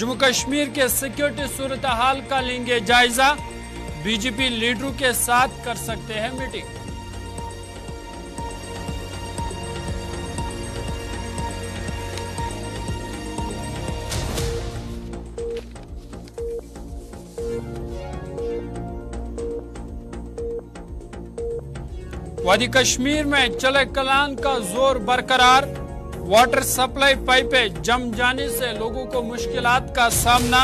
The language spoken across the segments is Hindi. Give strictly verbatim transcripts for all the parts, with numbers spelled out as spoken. जम्मू कश्मीर के सिक्योरिटी सूरत हाल का लेंगे जायजा, बीजेपी लीडरों के साथ कर सकते हैं मीटिंग। वादी कश्मीर में चले कलान का जोर बरकरार, वाटर सप्लाई पाइपें जम जाने से लोगों को मुश्किलात का सामना।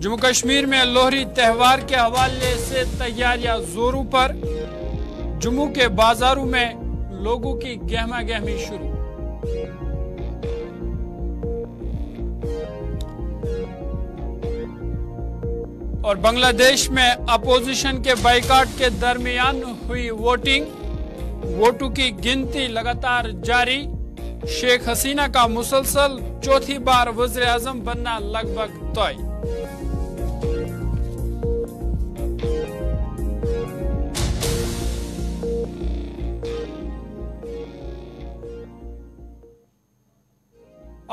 जम्मू कश्मीर में लोहरी त्योहार के हवाले से तैयारियां जोरों पर, जम्मू के बाजारों में लोगों की गहमा गहमी शुरू। और बांग्लादेश में अपोजिशन के बाइकाट के दरमियान हुई वोटिंग, वोटों की गिनती लगातार जारी। शेख हसीना का मुसलसल चौथी बार वज़ीरे आज़म बनना लगभग तय।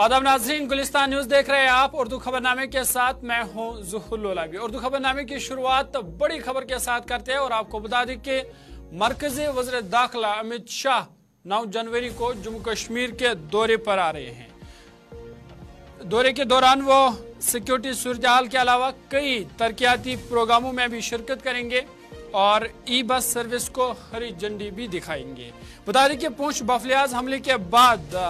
आदाब नाजरीन, गुलिस्तान न्यूज देख रहे हैं आप। उर्दू खबरनामे के साथ मैं हूं ज़ुहुल्लोला भी। उर्दू खबरनामे की शुरुआत बड़ी खबर के साथ करते हैं और आपको बता दें कि मरकजी वज़ीर दाखिला अमित शाह नौ जनवरी को जम्मू कश्मीर के दौरे पर आ रहे हैं। दौरे के दौरान वो सिक्योरिटी सूरतहाल के अलावा कई तरक्याती प्रोग्रामों में भी शिरकत करेंगे और ई बस सर्विस को हरी झंडी भी दिखाएंगे। बता दें कि पूंछ बाफलियाज हमले के बाद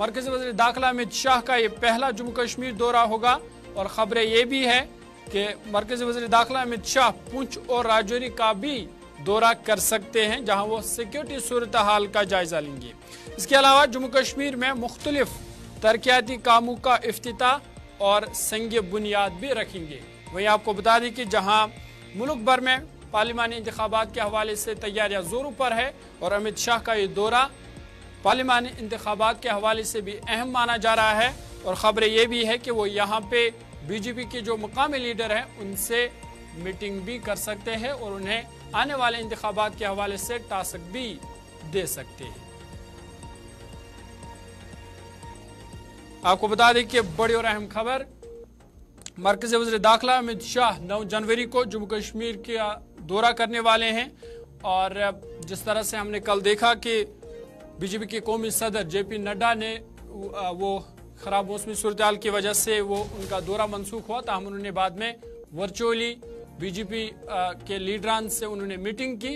मरकजी वज़ीर दाखिला अमित शाह का ये पहला जम्मू कश्मीर दौरा होगा और खबरें ये भी है कि मरकजी वज़ीर दाखिला अमित शाह पूंछ और राजौरी का भी दौरा कर सकते हैं, जहां वो सिक्योरिटी सूरत हाल का जायजा लेंगे। इसके अलावा जम्मू कश्मीर में मुख्तलिफ तरक्याती कामों का इफ्तिताह और संग बुनियाद भी रखेंगे। वहीं आपको बता दें कि जहाँ मुल्क भर में पार्लिमानी इंतखाबात के हवाले से तैयारियाँ जोरों पर है और अमित शाह का ये दौरा पार्लिमानी इंतखाबात के हवाले से भी अहम माना जा रहा है। और खबरें ये भी है कि वो यहाँ पे बीजेपी के जो मुकामी लीडर हैं उनसे मीटिंग भी कर सकते हैं और उन्हें आने वाले इंतखाबात के हवाले से टास्क भी दे सकते हैं। आपको बता दें कि बड़ी और अहम खबर, मरकजी वज़ीर दाखिला अमित शाह नौ जनवरी को जम्मू कश्मीर का दौरा करने वाले हैं। और जिस तरह से हमने कल देखा कि बीजेपी के कौमी सदर जेपी नड्डा ने वो खराब मौसमी सूरतहाल की वजह से वो उनका दौरा मनसूख हुआ था, हम उन्होंने बाद में वर्चुअली बीजेपी के लीडरान से उन्होंने मीटिंग की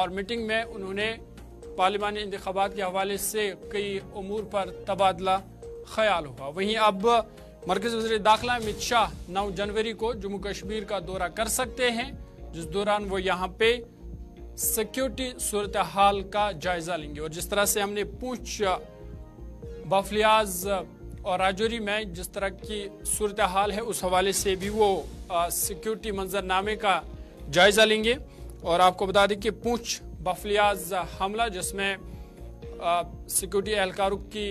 और मीटिंग में उन्होंने पार्लिमानी इंतखाबात के हवाले से कई उमूर पर तबादला ख्याल हुआ। वहीं अब मरकजी वज़ीर दाखिला अमित शाह नौ जनवरी को जम्मू कश्मीर का दौरा कर सकते हैं, जिस दौरान वो यहाँ पे सिक्योरिटी सूरत हाल का जायजा लेंगे। और जिस तरह से हमने पूंछ, बाफलियाज और राजौरी में जिस तरह की सूरत हाल है उस हवाले से भी वो सिक्योरिटी मंजरनामे का जायजा लेंगे। और आपको बता दें कि पूंछ बाफलियाज हमला जिसमें सिक्योरिटी एहलकारों की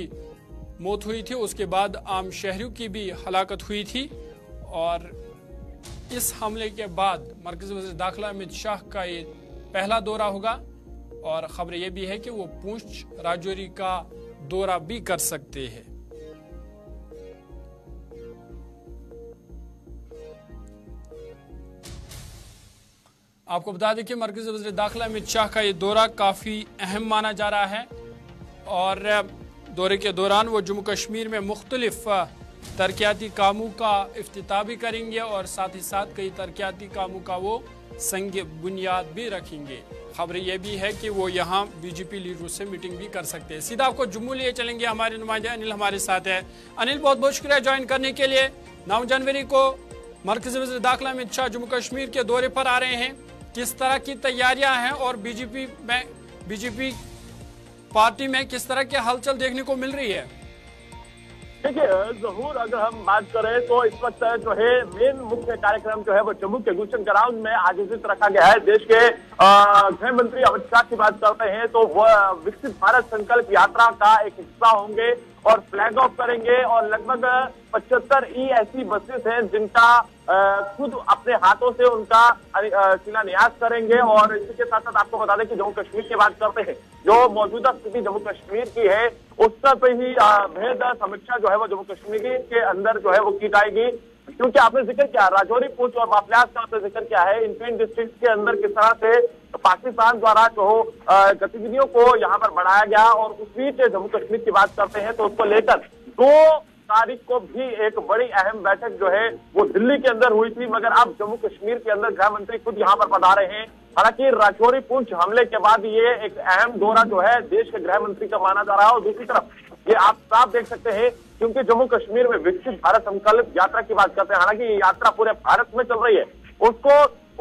मौत हुई थी, उसके बाद आम शहरियों की भी हलाकत हुई थी और इस हमले के बाद मरकजी वज़ीर दाखिला अमित शाह का ये पहला दौरा होगा और खबर यह भी है कि वो पूंछ राजौरी का दौरा भी कर सकते हैं। आपको बता दें कि मरकजी वज़ीर दाखिला अमित शाह का ये दौरा काफी अहम माना जा रहा है और दौरे के दौरान वो जम्मू कश्मीर में मुख्तलिफ तरक्याती कामों का इफ्तिताह भी करेंगे और साथ ही साथ कई तरक्याती कामों का वो संग बुनियाद भी रखेंगे। खबर यह भी है कि वो यहाँ बीजेपी लीडरों से मीटिंग भी कर सकते हैं। सीधा आपको जम्मू लिए चलेंगे, हमारे नुमाइंदे अनिल हमारे साथ है। अनिल, बहुत बहुत शुक्रिया ज्वाइन करने के लिए। नौ जनवरी को मरकजी वज़ीर दाखिला अमित शाह जम्मू कश्मीर के दौरे पर आ रहे हैं, किस तरह की तैयारियां हैं और बीजेपी में बीजेपी पार्टी में किस तरह की हलचल देखने को मिल रही है? देखिए जहूर, अगर हम बात करें तो इस वक्त जो है मेन मुख्य कार्यक्रम जो है वो जम्मू के गुलशन ग्राउंड में आयोजित रखा गया है। देश के गृह मंत्री अमित शाह की बात कर रहे हैं तो वह विकसित भारत संकल्प यात्रा का एक हिस्सा होंगे और फ्लैग ऑफ करेंगे और लगभग पचहत्तर ई ऐसी बसेस हैं जिनका खुद अपने हाथों से उनका शिलान्यास करेंगे। और इसी के साथ साथ आपको बता दें कि जम्मू कश्मीर की बात करते हैं, जो मौजूदा स्थिति जम्मू कश्मीर की है उस पर ही भेद समीक्षा जो है वो जम्मू कश्मीर के अंदर जो है वो की जाएगी, क्योंकि आपने जिक्र किया राजौरी, पूंछ और बाफलियाज का आपने जिक्र किया है। इन तीन डिस्ट्रिक्ट के अंदर किस तरह से पाकिस्तान द्वारा जो गतिविधियों को यहाँ पर बढ़ाया गया और उस बीच जम्मू कश्मीर की बात करते हैं तो उसको लेकर दो तारीख को भी एक बड़ी अहम बैठक जो है वो दिल्ली के अंदर हुई थी, मगर अब जम्मू कश्मीर के अंदर गृह मंत्री खुद यहाँ पर बता रहे हैं। हालांकि राजौरी पूंछ हमले के बाद ये एक अहम दौरा जो है देश के गृह मंत्री का माना जा रहा है। और दूसरी तरफ ये आप साफ देख सकते हैं, क्योंकि जम्मू कश्मीर में विकसित भारत संकल्प यात्रा की बात करते हैं, हालांकि ये यात्रा पूरे भारत में चल रही है, उसको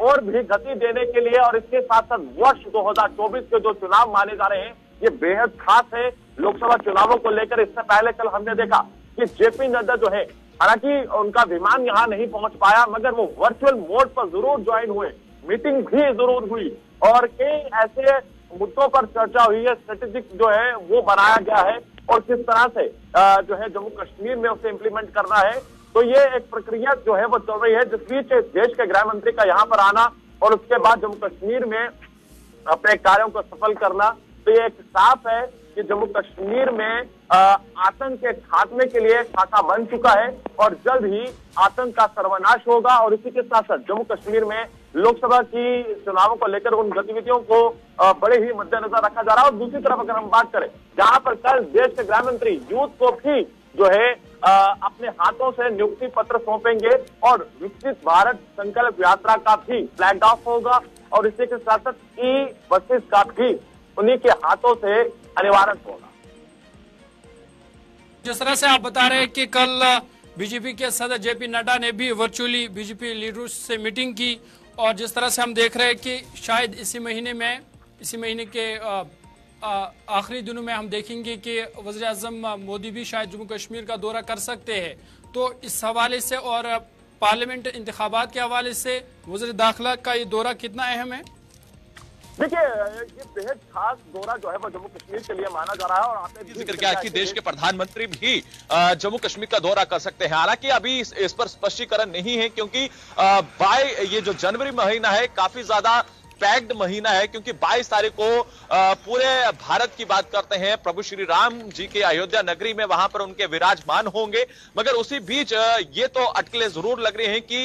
और भी गति देने के लिए और इसके साथ साथ वर्ष दो हजार चौबीस के जो चुनाव माने जा रहे हैं ये बेहद खास है। लोकसभा चुनावों को लेकर इससे पहले कल हमने देखा कि जेपी नड्डा जो है, हालांकि उनका विमान यहाँ नहीं पहुंच पाया, मगर वो वर्चुअल मोड पर जरूर ज्वाइन हुए, मीटिंग भी जरूर हुई और कई ऐसे मुद्दों पर चर्चा हुई है, स्ट्रेटेजिक जो है वो बनाया गया है और किस तरह से जो है जम्मू कश्मीर में उसे इंप्लीमेंट करना है। तो ये एक प्रक्रिया जो है वो चल रही है, जिस बीच देश के गृह मंत्री का यहाँ पर आना और उसके बाद जम्मू कश्मीर में अपने कार्यों को सफल करना, तो ये एक साफ है कि जम्मू कश्मीर में आतंक के खात्मे के लिए खाका बन चुका है और जल्द ही आतंक का सर्वनाश होगा। और इसी के साथ साथ जम्मू कश्मीर में लोकसभा की चुनावों को लेकर उन गतिविधियों को बड़े ही मद्देनजर रखा जा रहा है। और दूसरी तरफ अगर हम बात करें, जहां पर कल देश के गृह मंत्री यूथ को भी जो है आ, अपने हाथों से नियुक्ति पत्र सौंपेंगे और विकसित भारत संकल्प यात्रा का भी फ्लैग ऑफ होगा और इसी के साथ साथ ई बसेस का भी उन्हीं के हाथों से अनिवार्य होगा। जिस तरह से आप बता रहे हैं कि कल बीजेपी के सदस्य जेपी नड्डा ने भी वर्चुअली बीजेपी लीडर्स से मीटिंग की और जिस तरह से हम देख रहे हैं कि शायद इसी महीने में इसी महीने के आखिरी दिनों में हम देखेंगे कि वज़ीरे आज़म मोदी भी शायद जम्मू कश्मीर का दौरा कर सकते हैं। तो इस हवाले से और पार्लियामेंट इंतखाबात के हवाले से वज़ीरे दाखिला का ये दौरा कितना अहम है? देखिए ये बेहद खास दौरा जो है वो जम्मू कश्मीर के लिए माना जा रहा है और आपने जिक्र किया कि देश के प्रधानमंत्री भी जम्मू कश्मीर का दौरा कर सकते हैं। हालांकि अभी इस पर स्पष्टीकरण नहीं है, क्योंकि बाय ये जो जनवरी महीना है काफी ज्यादा पैक्ड महीना है, क्योंकि बाईस तारीख को पूरे भारत की बात करते हैं प्रभु श्री राम जी के अयोध्या नगरी में वहां पर उनके विराजमान होंगे। मगर उसी बीच ये तो अटकलें जरूर लग रही हैं कि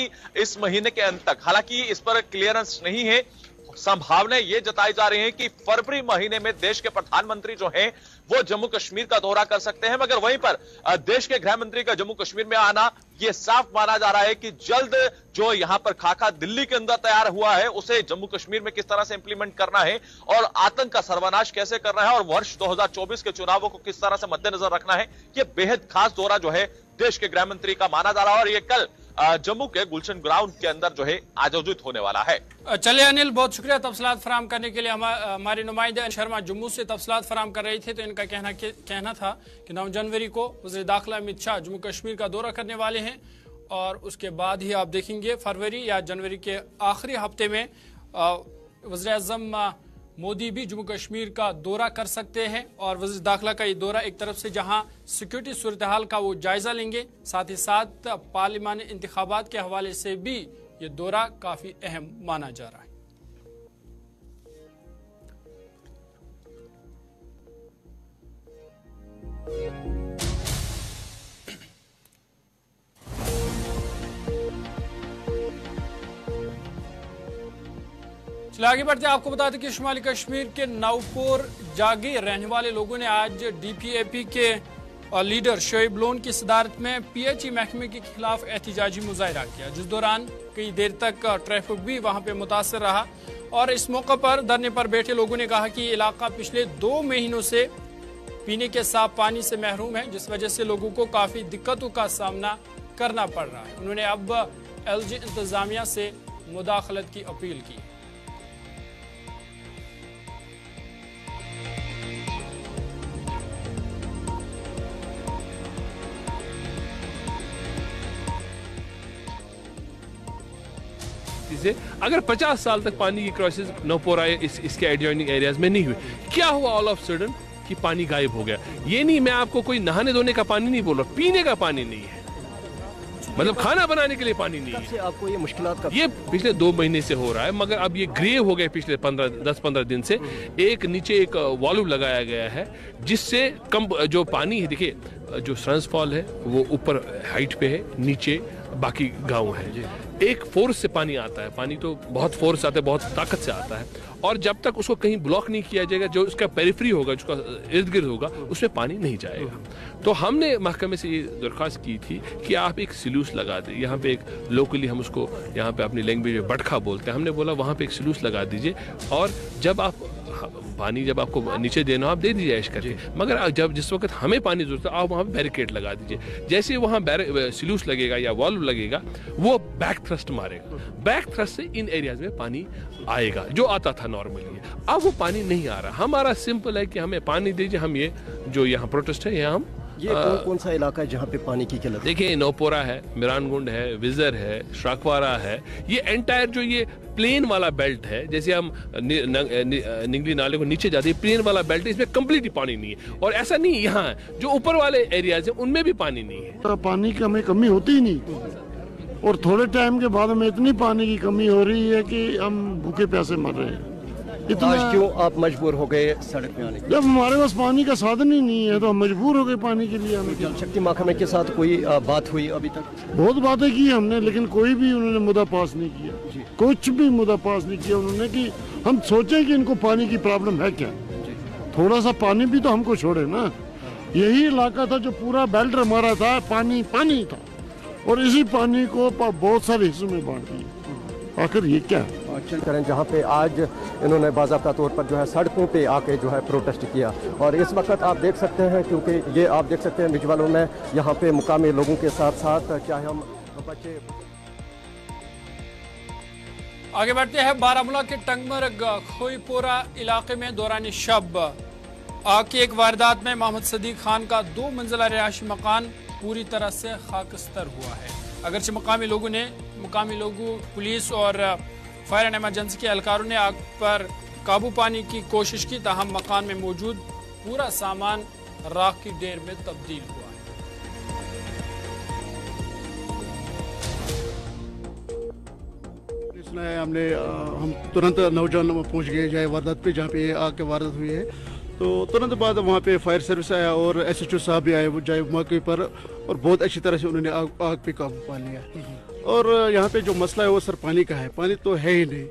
इस महीने के अंत तक, हालांकि इस पर क्लियरेंस नहीं है, संभावना ये जताई जा रही है कि फरवरी महीने में देश के प्रधानमंत्री जो हैं वो जम्मू कश्मीर का दौरा कर सकते हैं। मगर वहीं पर देश के गृह मंत्री का जम्मू कश्मीर में आना ये साफ माना जा रहा है कि जल्द जो यहां पर खाका दिल्ली के अंदर तैयार हुआ है उसे जम्मू कश्मीर में किस तरह से इंप्लीमेंट करना है और आतंक का सर्वनाश कैसे करना है और वर्ष दो हजार चौबीस के चुनावों को किस तरह से मद्देनजर रखना है। यह बेहद खास दौरा जो है देश के गृह मंत्री का माना जा रहा है और यह कल जम्मू के गुलशन ग्राउंड के अंदर जो है आयोजित होने वाला है। चलिए अनिल, बहुत शुक्रिया तफसीलात फराम करने के लिए। हमारे नुमाइंदे अनिल शर्मा जम्मू से तफसीलात फराम कर रहे थे, तो इनका कहना कहना था कि नौ जनवरी को वज़ीर दाखिला अमित शाह जम्मू कश्मीर का दौरा करने वाले हैं और उसके बाद ही आप देखेंगे फरवरी या जनवरी के आखिरी हफ्ते में वज़ीर आज़म मोदी भी जम्मू कश्मीर का दौरा कर सकते हैं। और वज़ीर दाखिला का ये दौरा एक तरफ से जहां सिक्योरिटी सूरत हाल का वो जायज़ा लेंगे, साथ ही साथ पार्लियामानी इंतखाबात के हवाले से भी ये दौरा काफ़ी अहम माना जा रहा है। आगे बढ़ते आपको बता दें कि शुमाली कश्मीर के नावपोर जागी रहने वाले लोगों ने आज डीपीएपी के लीडर शोएब लोन की सदारत में पीएचई महकमे के खिलाफ एहतजाजी मुजाहरा किया, जिस दौरान कई देर तक ट्रैफिक भी वहां पे मुतासर रहा। और इस मौके पर धरने पर बैठे लोगों ने कहा कि इलाका पिछले दो महीनों से पीने के साफ पानी से महरूम है, जिस वजह से लोगों को काफी दिक्कतों का सामना करना पड़ रहा है। उन्होंने अब एल जी इंतजामिया से मुदाखलत की अपील की। दृष्टि से अगर पचास साल तक पानी की क्रॉसेस नौपोरा इस, इसके एडजॉइनिंग एरियाज में नहीं हुई, क्या हुआ ऑल ऑफ सडन कि पानी गायब हो गया? ये नहीं, मैं आपको कोई नहाने धोने का पानी नहीं बोल रहा, पीने का पानी नहीं है, मतलब खाना बनाने के लिए पानी नहीं है। आपको ये मुश्किलात ये पिछले दो महीने से हो रहा है, मगर अब ये ग्रेव हो गया पिछले पंद्रह दस पंद्रह दिन से। एक नीचे एक वॉल्व लगाया गया है जिससे कम जो पानी है, देखिए जो सनफॉल है वो ऊपर हाइट पे है, नीचे बाकी गांव है, एक फोर्स से पानी आता है, पानी तो बहुत फोर्स आता है, बहुत ताकत से आता है, और जब तक उसको कहीं ब्लॉक नहीं किया जाएगा, जो उसका पेरिफरी होगा, जिसका इर्द गिर्द होगा, उसमें पानी नहीं जाएगा। तो हमने महकमे से ये दरख्वास्त की थी कि आप एक सिलूस लगा दें यहाँ पे, एक लोकली हम उसको यहाँ पे अपनी लैंग्वेज में बटखा बोलते हैं, हमने बोला वहाँ पे एक सिलूस लगा दीजिए, और जब आप पानी जब आपको नीचे देना हो आप दे दीजिए ऐश करके, मगर जब जिस वक्त हमें पानी जरूरत है आप वहाँ पे बैरिकेड लगा दीजिए। जैसे वहाँ सिलूस लगेगा या वॉल्व लगेगा, वो बैक थ्रस्ट मारेगा, बैक थ्रस्ट से इन एरियाज में पानी आएगा जो आता था नॉर्मली, अब वो पानी नहीं आ रहा। हमारा सिंपल है कि हमें पानी दीजिए, हम ये जो यहाँ प्रोटेस्ट है यहाँ हम ये आ, कौन सा इलाका है जहाँ पे पानी की किल्लत? देखिए नौपोरा है, मिरानगुंड है, विजर है, शाकवारा है, ये एंटायर जो ये प्लेन वाला बेल्ट है, जैसे हम नि, न, न, निगली नाले को नीचे जाते हैं, प्लेन वाला बेल्ट है, इसमें कम्प्लीटली पानी नहीं है। और ऐसा नहीं यहाँ जो ऊपर वाले एरियाज हैं उनमें भी पानी नहीं है, तो पानी की हमें कमी होती ही नहीं, और थोड़े टाइम के बाद हमें इतनी पानी की कमी हो रही है कि हम भूखे प्यासे मर रहे हैं। आज क्यों आप मजबूर हो गए सड़क पे आने के? जब हमारे पास पानी का साधन ही नहीं है तो हम मजबूर हो गए पानी के लिए। हमें जल शक्ति महकमे के साथ कोई बात हुई? अभी तक बहुत बातें की हमने, लेकिन कोई भी उन्होंने मुद्दा पास नहीं किया, कुछ भी मुद्दा पास नहीं किया उन्होंने कि हम सोचें कि इनको पानी की प्रॉब्लम है क्या, थोड़ा सा पानी भी तो हमको छोड़े ना। यही इलाका था जो पूरा बेल्ट हमारा था, पानी पानी था, और इसी पानी को बहुत सारे हिस्सों में बांट दिया। आखिर ये क्या है? करें जहाँ पे आज इन्होंने बाज़ाब्ता तौर पर जो है सड़कों पे आके जो है प्रोटेस्ट किया, और इस वक्त आप देख सकते हैं, क्योंकि ये आप देख सकते हैं विजुअलों में, यहाँ पे मुकामी लोगों के साथ साथ चाहे हम बच्चे। आगे बढ़ते हैं, बारामूला के टंगमर्ग खोईपोरा इलाके में दौरान शब आग की एक वारदात में मोहम्मद सदीक खान का दो मंजिला रिहायशी मकान पूरी तरह से खाकस्तर हुआ है। अगरचे मुकामी लोगों ने मुकामी लोगों पुलिस और फायर एंड एमरजेंसी के एहलकारों ने आग पर काबू पाने की कोशिश की, ताहम मकान में मौजूद पूरा सामान राख की ढेर में तब्दील हुआ है। पुलिस ने हमने हम तुरंत नौजवानों में पहुंच गए जाए वारदात पे, जहाँ पे आग की वारदात हुई है, तो तुरंत बाद वहाँ पे फायर सर्विस आया और एस एच ओ साहब भी आए वो जाए मौके पर, और बहुत अच्छी तरह से उन्होंने आग आग पे काबू पा लिया। और यहाँ पे जो मसला है वो सर पानी का है, पानी तो है ही नहीं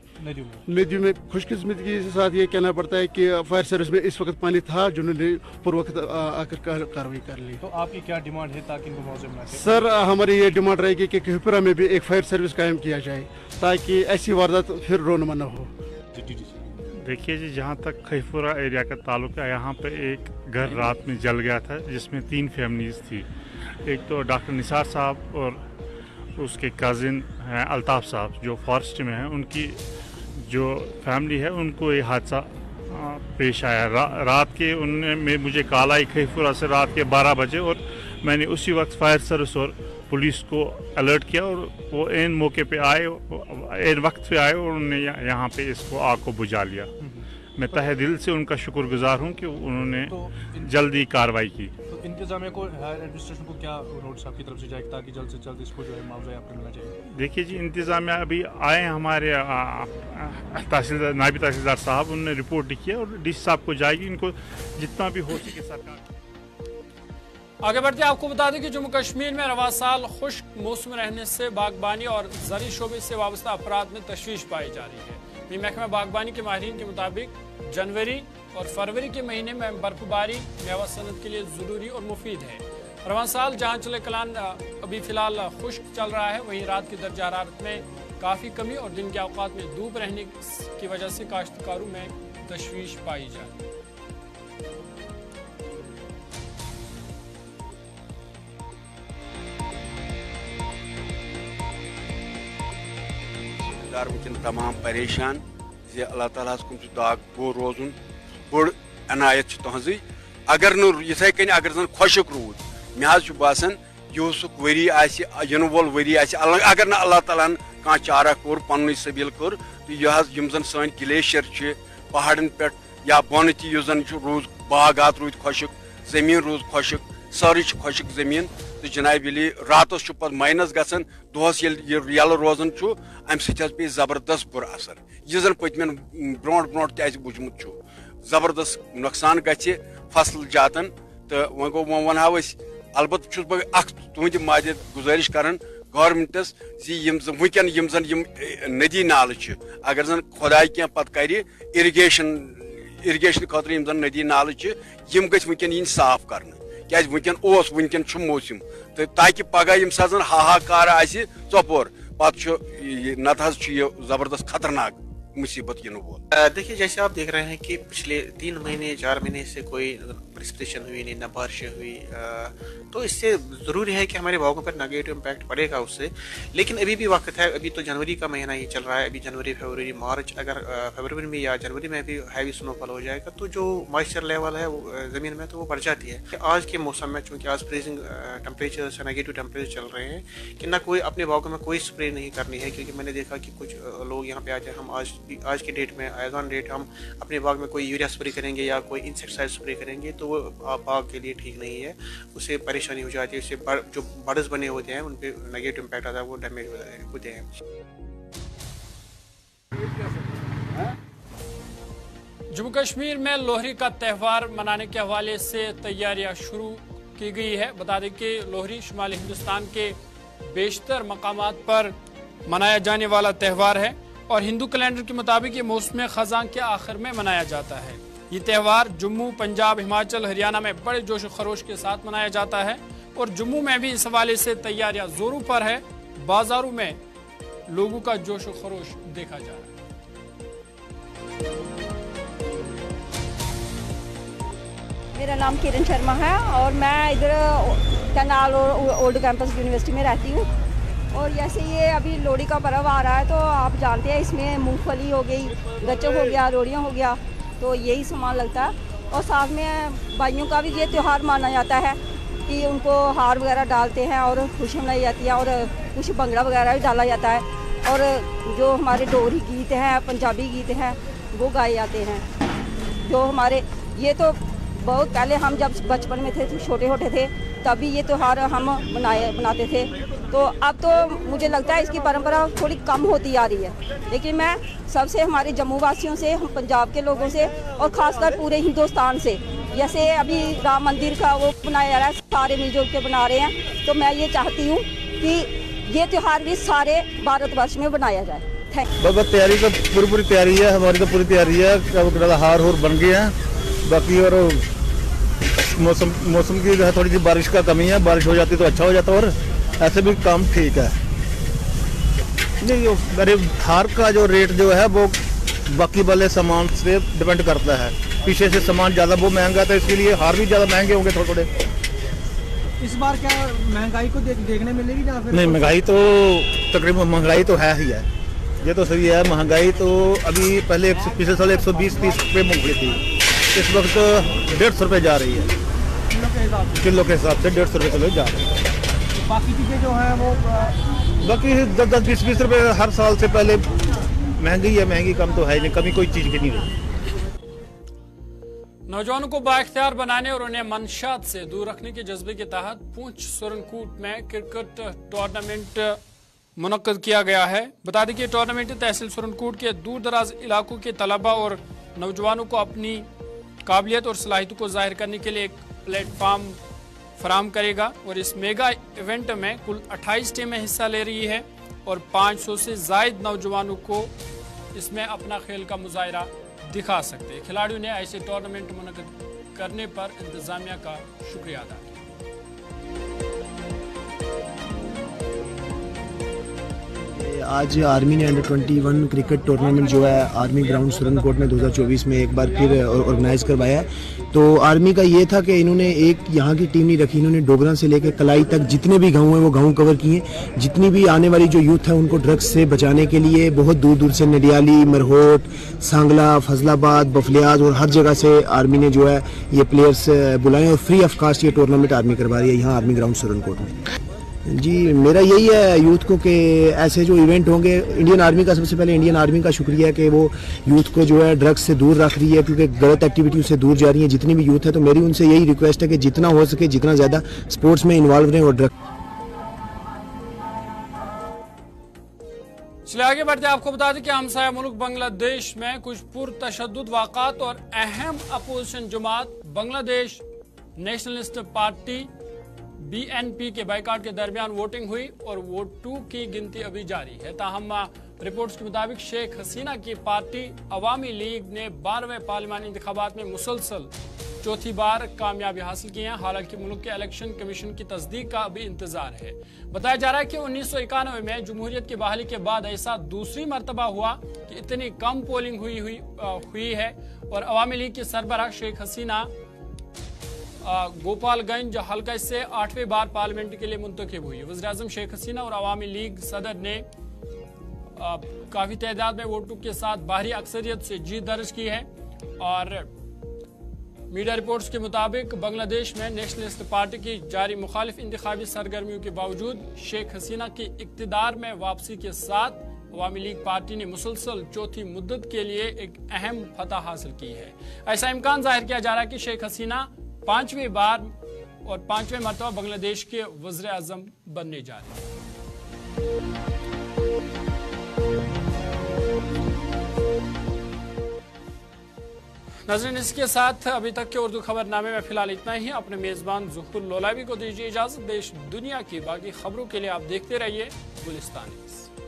नदियों में। खुशकिस्मती के साथ ये कहना पड़ता है कि फायर सर्विस में इस वक्त पानी था, जिन्होंने पूर्व वक्त आकर कार्रवाई कर ली। तो आपकी क्या डिमांड है ताकि इनको मुआवजा मिले? सर हमारी ये डिमांड रहेगी कि कोहिपुरा में भी एक फायर सर्विस कायम किया जाए ताकि ऐसी वारदात फिर रोनमा न हो। देखिए जी, जहाँ तक खैपुरा एरिया का ताल्लुक है, यहाँ पे एक घर रात में जल गया था जिसमें तीन फैमिलीज़ थी, एक तो डॉक्टर निसार साहब और उसके कज़िन हैं अल्ताफ़ साहब जो फॉरेस्ट में हैं, उनकी जो फैमिली है उनको ये हादसा पेश आया। रा, रात के उनमें मुझे कॉल आई खैपुरा से रात के बारह बजे, और मैंने उसी वक्त फायर सर्विस और पुलिस को अलर्ट किया, और वो एन मौके पे आए, एन वक्त पे आए, और उन्होंने यहाँ पे इसको आग को बुझा लिया। मैं तहे दिल से उनका शुक्रगुजार हूँ कि उन्होंने तो जल्दी कार्रवाई की। तो इंतजामिया को, हायर एडमिनिस्ट्रेशन को क्या रोड साहब की तरफ से जाएगा ताकि जल्द से जल्द इसको जो है मुआवजा आपको मिलना चाहिए? देखिए जी, इंतजामिया अभी आए, हमारे तहसीलदार नायब तहसीलदार साहब उन्होंने रिपोर्ट लिखी है और डी सी साहब को जाएगी, इनको जितना भी हो सके सरकार। आगे बढ़ते हैं, आपको बता दें कि जम्मू कश्मीर में रवा साल खुश्क मौसम रहने से बागबानी और जरी शोबे से वाबस्ता अफराद में तशवीश पाई जा रही है। महकमा बागबानी के माहिरीन के मुताबिक जनवरी और फरवरी के महीने में बर्फबारी मेवा सनत के लिए जरूरी और मुफीद है। रवा साल जहाँ चले कलान अभी फिलहाल खुश्क चल रहा है, वहीं रात की दर्जा हरारत में काफ़ी कमी और दिन के अवकात में धूप रहने की वजह से काश्तकारों में तशवीश पाई जा रही है। वह तमाम परेशान जे अल्लाह ताला कुम दाग बोर रोजन बड़ अनायत तुहज अगर नो ये कन अगर जन खुशक रूद मे बसान यूसुक वरी आन वोल वरी अगर ना अल्लाह ताला कह चारा कोर पन्न सबील कोर तो यह जन सन ग्लेशियर पहाड़न पे या बोन ती रूज बागात रूद खोशिक जमीन रूज खोशिक सर्च खोशिक जमीन तो जनाब ये रातस पे माइनस गसन दोहस यल रोजन अम सी जबरदस्त बुरा असर यह जन पतम ब्रो ब्रो तुजमुत जबरदस्त नुकसान गि फसल जातन तो वो गो वो अलबत् तुंद माद गुजारिश करान गवर्नमेंटस वन नदी नाल अगर जन खुदा क्या पत् कर इरिगेशन इरिगेशन खातर यम जन नदी नाल गन साफ कर क्या वुनकन मौसम तो ताकि पगह यम सा जन हाहाकार आपोर पे नत जबरदस्त खतरनाक मुसीबत ये नोल। देखिए जैसे आप देख रहे हैं कि पिछले तीन महीने चार महीने से कोई प्रेसिपिटेशन हुई नहीं, ना बारिश हुई, तो इससे ज़रूरी है कि हमारे बागों पर नेगेटिव इम्पैक्ट पड़ेगा उससे। लेकिन अभी भी वक्त है, अभी तो जनवरी का महीना ही चल रहा है, अभी जनवरी फरवरी मार्च, अगर फरवरी में या जनवरी में भी हैवी स्नोफॉल हो जाएगा तो जो मॉइस्चर लेवल है वो ज़मीन में तो वो बढ़ जाती है। आज के मौसम में चूँकि आज फ्रीजिंग टेम्परेचर नेगेटिव टेम्परेचर चल रहे हैं कि ना कोई अपने बागों में कोई स्प्रे नहीं करनी है, क्योंकि मैंने देखा कि कुछ लोग यहाँ पर आते हैं, हम आज आज के डेट में आएगा डेट हम अपने बाग में कोई यूरिया स्प्रे करेंगे या कोई इंसेक्टिसाइड स्प्रे करेंगे तो वो बाग के लिए ठीक नहीं है, उसे परेशानी हो जाती है, उससे जो बर्ड्स बने होते हैं उन पे नेगेटिव इम्पैक्ट आता है, वो डैमेज हो जाते हैं होते हैं। जम्मू कश्मीर में लोहरी का त्यौहार मनाने के हवाले से तैयारियां शुरू की गई है। बता दें कि लोहरी शुमाली हिंदुस्तान के बेशतर मकामात पर मनाया जाने वाला त्यौहार है और हिंदू कैलेंडर के मुताबिक ये मौसम खजां के आखिर में मनाया जाता है। ये त्यौहार जम्मू, पंजाब, हिमाचल, हरियाणा में बड़े जोश व खरोश के साथ मनाया जाता है और जम्मू में भी इस हवाले से तैयारियां जोरों पर है। बाजारों में लोगों का जोश व खरोश देखा जा रहा है। मेरा नाम किरण शर्मा है और मैं इधर कैनाल और ओल्ड कैंपस यूनिवर्सिटी में रहती हूँ। और जैसे ये अभी लोहड़ी का पर्व आ रहा है तो आप जानते हैं इसमें मूंगफली हो गई, गच्चक हो गया, लोहड़ियाँ हो गया, तो यही सामान लगता है। और साथ में भाइयों का भी ये त्यौहार माना जाता है कि उनको हार वगैरह डालते हैं और खुशी मनाई जाती है और कुछ भंगड़ा वगैरह भी डाला जाता है और जो हमारे डोगरी गीत हैं, पंजाबी गीत हैं वो गाए जाते हैं। जो हमारे ये तो बहुत पहले हम जब बचपन में थे, छोटे छोटे थे, तभी ये त्यौहार हम मनाए मनाते थे। तो अब तो मुझे लगता है इसकी परंपरा थोड़ी कम होती आ रही है, लेकिन मैं सबसे हमारे जम्मू वासियों से, हम पंजाब के लोगों से और ख़ासकर पूरे हिंदुस्तान से, जैसे अभी राम मंदिर का वो बनाया जा रहा है, सारे मिलजुल के बना रहे हैं, तो मैं ये चाहती हूँ कि ये त्यौहार भी सारे भारतवर्ष में बनाया जाए। Thank you. तैयारी तो पूरी पूरी तैयारी है, हमारी तो पूरी तैयारी है, हार हूर बन गए हैं। बाकी और मौसम मौसम की थोड़ी सी बारिश का कमी है, बारिश हो जाती तो अच्छा हो जाता और ऐसे भी काम ठीक है। नहीं, अरे थार का जो रेट जो है वो बाकी वाले सामान से डिपेंड करता है, पीछे से सामान ज़्यादा वो महंगा था, इसके लिए हार भी ज़्यादा महंगे होंगे थोड़े थोड़े। इस बार क्या महंगाई को दे, देखने मिलेगी या फिर नहीं? महंगाई तो तकरीबन महंगाई तो है ही है, ये तो सही है। महंगाई तो अभी पहले पिछले साल एक सौ बीस तीस रुपये मूंगफली थी, इस वक्त डेढ़ सौ रुपये जा रही है किलो के हिसाब से, डेढ़ सौ रुपये किलो जा रही है। बाकी चीज़ें जो हैं वो बाकी दस दस बीस बीस रुपये हर साल से पहले महंगी है, महंगी कम तो है नहीं, कमी कोई चीज़ की नहीं रही। नौजवानों को बाइख्तियार बनाने और उन्हें मंशात से दूर रखने के जज्बे के तहत पूंछ सुरनकूट में क्रिकेट टूर्नामेंट मुनक्कद किया गया है। बता दें कि टूर्नामेंट तहसील सुरनकूट के दूर दराज इलाकों के तलबा और नौजवानों को अपनी काबिलियत और सलाहियतों को जाहिर करने के लिए एक प्लेटफार्म फराम करेगा और इस मेगा इवेंट में कुल अट्ठाईस टीमें हिस्सा ले रही है और पाँच सौ से जायद नौजवानों को इसमें अपना खेल का मुजाहरा दिखा सकते हैं। खिलाड़ियों ने ऐसे टूर्नामेंट मुनक़द करने पर इंतजामिया का शुक्रिया अदा किया। आज आर्मी ने अंडर इक्कीस क्रिकेट टूर्नामेंट जो है आर्मी ग्राउंड सुरनकोट में दो हज़ार चौबीस में एक बार फिर ऑर्गेनाइज़ करवाया है। तो आर्मी का ये था कि इन्होंने एक यहाँ की टीम नहीं रखी, इन्होंने डोगरा से लेकर कलाई तक जितने भी गांव हैं वो गांव कवर किए। जितनी भी आने वाली जो यूथ है उनको ड्रग्स से बचाने के लिए बहुत दूर दूर से नडियाली, मरहोट, सांगला, फजलाबाद, बफलियाज और हर जगह से आर्मी ने जो है ये प्लेयर्स बुलाएँ और फ्री ऑफ कास्ट ये टूर्नामेंट आर्मी करवा रही है यहाँ आर्मी ग्राउंड सुरनकोट में। जी मेरा यही है यूथ को कि ऐसे जो इवेंट होंगे, इंडियन आर्मी का सबसे पहले इंडियन आर्मी का शुक्रिया है कि वो यूथ को जो है ड्रग्स से दूर रख रही है, क्योंकि गलत एक्टिविटी से दूर जा रही है जितनी भी यूथ है। तो मेरी उनसे यही रिक्वेस्ट है कि जितना हो सके जितना ज़्यादा स्पोर्ट्स में इन्वॉल्व रहें और ड्रग्स। चलिए आगे बढ़ते हैं। आपको बता दें कि हमसाया मुल्क बांग्लादेश में कुछ पुरतशद्दुद वाक़ात और अहम अपोजिशन जमात बांग्लादेश नेशनलिस्ट पार्टी बीएनपी के बाइकाट के दरमियान वोटिंग हुई और वोट टू की गिनती अभी जारी है। ताहम रिपोर्ट्स के मुताबिक शेख हसीना की पार्टी अवामी लीग ने बारहवें पार्लिमानी इंतखाबात में मुसलसल चौथी बार कामयाबी हासिल की है। हालांकि मुल्क के इलेक्शन कमीशन की तस्दीक का अभी इंतजार है। बताया जा रहा है कि उन्नीस सौ इक्यानवे में जमहूरियत की बहाली के बाद ऐसा दूसरी मरतबा हुआ कि इतनी कम पोलिंग हुई हुई, हुई है और अवामी लीग की सरबराह शेख हसीना गोपालगंज हल्का से आठवीं बार पार्लियामेंट के लिए मुंतखब हुई। वज़ीर-ए-आज़म शेख हसीना और अवामी लीग सदर ने आ, काफी तादाद में वोटों के साथ भारी अक्सरियत से जीत दर्ज की है। और मीडिया रिपोर्ट्स के मुताबिक बांग्लादेश में नेशनलिस्ट पार्टी की जारी मुखालिफ इंतखाबी सरगर्मियों के बावजूद शेख हसीना की इक्तदार में वापसी के साथ अवामी लीग पार्टी ने मुसलसल चौथी मुद्दत के लिए एक अहम फतह हासिल की है। ऐसा इम्कान जाहिर किया जा रहा है कि शेख हसीना पांचवी बार और पांचवें मरतबा बांग्लादेश के वज़ीरे आज़म बनने जा रहे हैं। नाज़रीन, इसके साथ अभी तक के उर्दू खबरनामे में फिलहाल इतना ही। अपने मेजबान ज़ुहुर लोलावी को दीजिए इजाजत। देश दुनिया की बाकी खबरों के लिए आप देखते रहिए गुलिस्तान न्यूज़।